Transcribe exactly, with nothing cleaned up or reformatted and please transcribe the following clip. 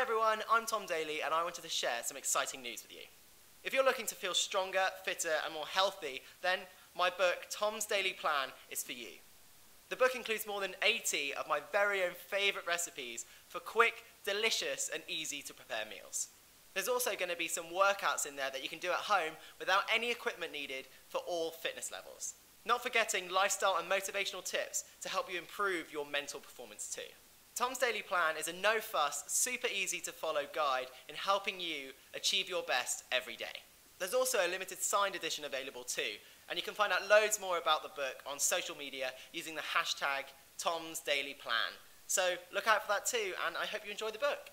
Hi everyone, I'm Tom Daley and I wanted to share some exciting news with you. If you're looking to feel stronger, fitter and more healthy, then my book Tom's Daily Plan is for you. The book includes more than eighty of my very own favourite recipes for quick, delicious and easy to prepare meals. There's also going to be some workouts in there that you can do at home without any equipment needed for all fitness levels. Not forgetting lifestyle and motivational tips to help you improve your mental performance too. Tom's Daily Plan is a no-fuss, super easy to follow guide in helping you achieve your best every day. There's also a limited signed edition available too, and you can find out loads more about the book on social media using the hashtag Tom's Daily Plan. So look out for that too, and I hope you enjoy the book.